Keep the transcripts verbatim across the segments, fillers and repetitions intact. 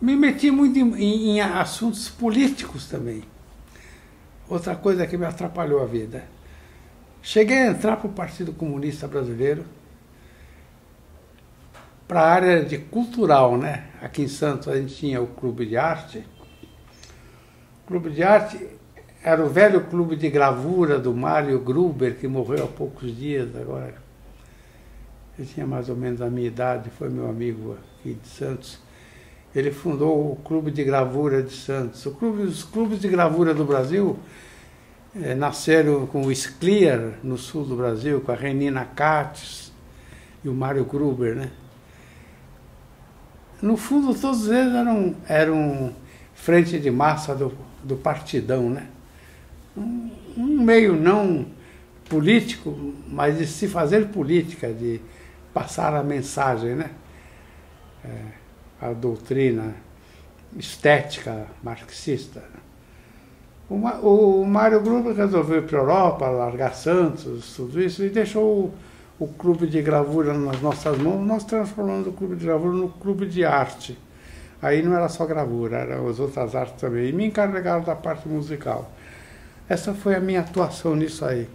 Me meti muito em, em, em assuntos políticos também. Outra coisa que me atrapalhou a vida. Cheguei a entrar para o Partido Comunista Brasileiro, para a área de cultural, né? Aqui em Santos a gente tinha o Clube de Arte. O Clube de Arte era o velho Clube de Gravura do Mário Gruber, que morreu há poucos dias agora. Ele tinha mais ou menos a minha idade, foi meu amigo aqui de Santos. Ele fundou o Clube de Gravura de Santos. O clube, os clubes de gravura do Brasil eh, nasceram com o Esclear, no sul do Brasil, com a Renina Katz e o Mário Gruber, né? No fundo, todos eles eram, eram frente de massa do, do partidão, né? Um, um meio não político, mas de se fazer política, de passar a mensagem, né? É. A doutrina estética marxista. O Mário Gruber resolveu ir para a Europa, largar Santos, tudo isso, e deixou o Clube de Gravura nas nossas mãos. Nós transformamos o Clube de Gravura no Clube de Arte. Aí não era só gravura, eram as outras artes também. E me encarregaram da parte musical. Essa foi a minha atuação nisso aí.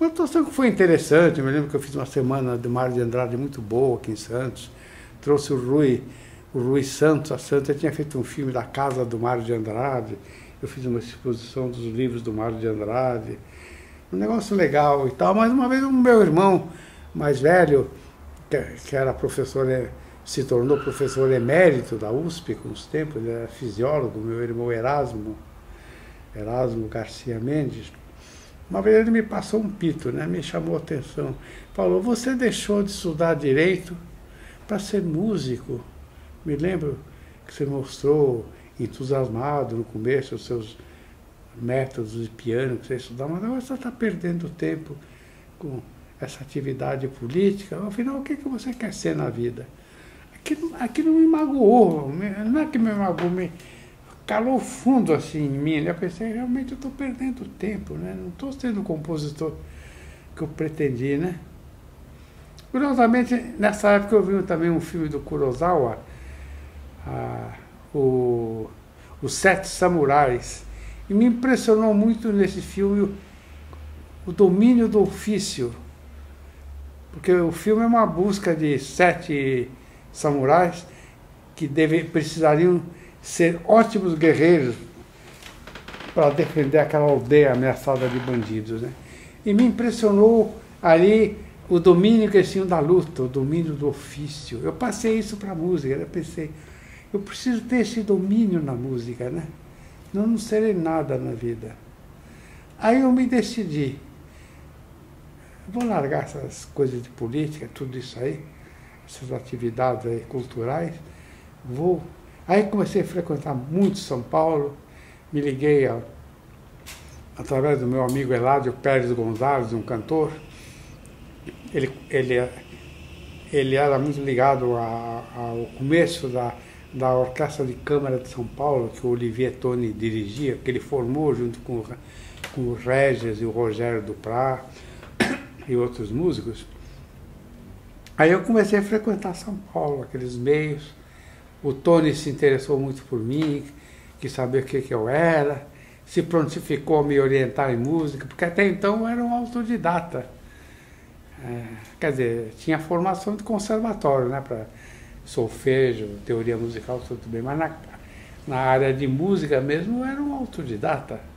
Uma atuação que foi interessante. Eu me lembro que eu fiz uma semana do Mário de Andrade muito boa aqui em Santos. Trouxe o Rui... O Luiz Santos, a Santa, tinha feito um filme da Casa do Mário de Andrade. Eu fiz uma exposição dos livros do Mário de Andrade. Um negócio legal e tal. Mas uma vez o meu irmão mais velho, que era professor, se tornou professor emérito da U S P com os tempos, ele era fisiólogo, meu irmão Erasmo, Erasmo Garcia Mendes. Uma vez ele me passou um pito, né? Me chamou a atenção. Falou, você deixou de estudar direito para ser músico. Me lembro que você mostrou entusiasmado no começo os seus métodos de piano que você estudava, mas agora você está perdendo tempo com essa atividade política. Afinal, o que, que você quer ser na vida? Aquilo, aquilo me magoou, não é que me magoou, me calou fundo assim em mim. Eu pensei, realmente eu estou perdendo tempo, né? Não estou sendo o compositor que eu pretendi, né? Curiosamente, nessa época eu vi também um filme do Kurosawa, Ah, o, Os Sete Samurais, e me impressionou muito nesse filme o, o domínio do ofício, porque o filme é uma busca de sete samurais que deve, precisariam ser ótimos guerreiros para defender aquela aldeia ameaçada de bandidos, né? E me impressionou ali o domínio que eles tinham da luta, o domínio do ofício. Eu passei isso para a música, eu pensei, eu preciso ter esse domínio na música, né? Não, não serei nada na vida. Aí eu me decidi. Vou largar essas coisas de política, tudo isso aí, essas atividades aí culturais. Vou. Aí comecei a frequentar muito São Paulo. Me liguei a, através do meu amigo Heládio Pérez Gonzalez, um cantor. Ele, ele, ele era muito ligado a, ao começo da... da Orquestra de Câmara de São Paulo, que o Olivier Tony dirigia, que ele formou junto com, com o Regis e o Rogério Duprat e outros músicos. Aí eu comecei a frequentar São Paulo, aqueles meios. O Tony se interessou muito por mim, quis saber o que, que eu era, se prontificou a me orientar em música, porque até então eu era um autodidata. É, quer dizer, tinha formação de conservatório, né, para... solfejo, teoria musical, tudo bem, mas na, na área de música mesmo eu era um autodidata.